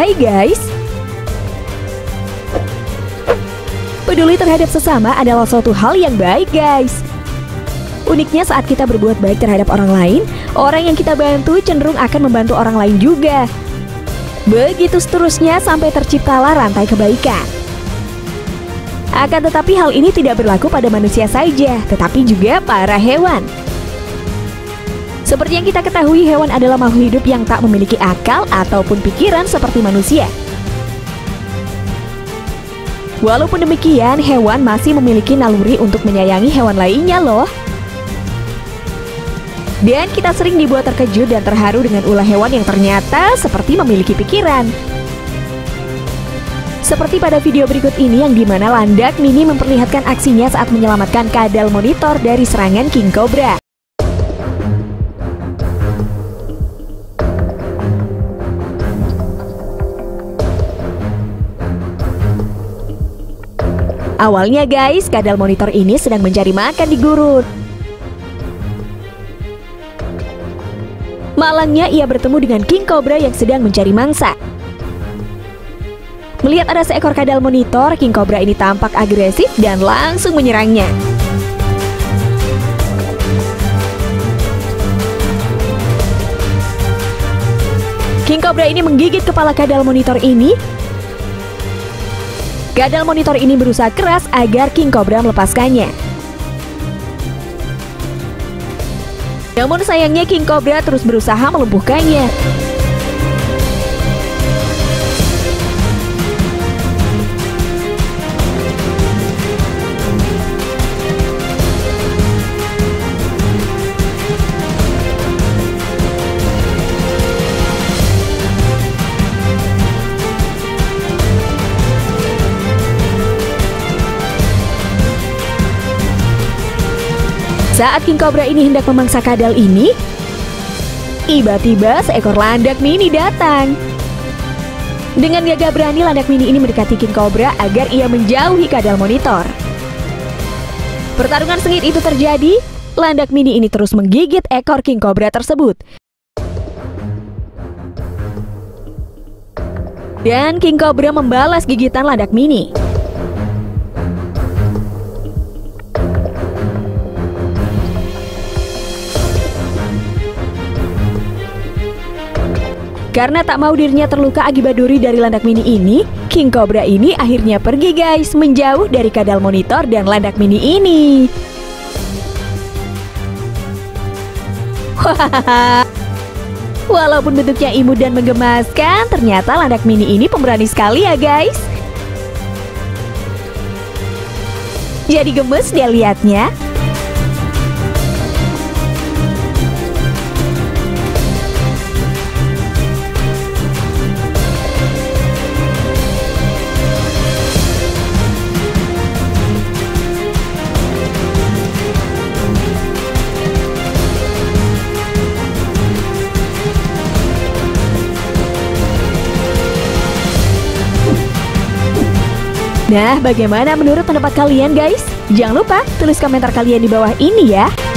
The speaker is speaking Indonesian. Hai guys! Peduli terhadap sesama adalah suatu hal yang baik guys. Uniknya saat kita berbuat baik terhadap orang lain, orang yang kita bantu cenderung akan membantu orang lain juga. Begitu seterusnya sampai terciptalah rantai kebaikan. Akan tetapi hal ini tidak berlaku pada manusia saja, tetapi juga para hewan. Seperti yang kita ketahui, hewan adalah makhluk hidup yang tak memiliki akal ataupun pikiran seperti manusia. Walaupun demikian, hewan masih memiliki naluri untuk menyayangi hewan lainnya loh. Dan kita sering dibuat terkejut dan terharu dengan ulah hewan yang ternyata seperti memiliki pikiran. Seperti pada video berikut ini yang dimana Landak Mini memperlihatkan aksinya saat menyelamatkan kadal monitor dari serangan King Kobra. Awalnya guys, kadal monitor ini sedang mencari makan di gurun. Malangnya ia bertemu dengan King Kobra yang sedang mencari mangsa. Melihat ada seekor kadal monitor, King Kobra ini tampak agresif dan langsung menyerangnya. King Kobra ini menggigit kepala kadal monitor ini. Kadal monitor ini berusaha keras agar King Kobra melepaskannya. Namun sayangnya King Kobra terus berusaha melumpuhkannya. Saat King Kobra ini hendak memangsa kadal ini, tiba-tiba seekor landak mini datang. Dengan gagah berani, landak mini ini mendekati King Kobra agar ia menjauhi kadal monitor. Pertarungan sengit itu terjadi, landak mini ini terus menggigit ekor King Kobra tersebut. Dan King Kobra membalas gigitan landak mini. Karena tak mau dirinya terluka akibat duri dari landak mini ini, King Kobra ini akhirnya pergi guys, menjauh dari kadal monitor dan landak mini ini. Walaupun bentuknya imut dan menggemaskan, ternyata landak mini ini pemberani sekali ya guys. Jadi gemes dia liatnya. Nah, bagaimana menurut pendapat kalian guys? Jangan lupa tulis komentar kalian di bawah ini ya.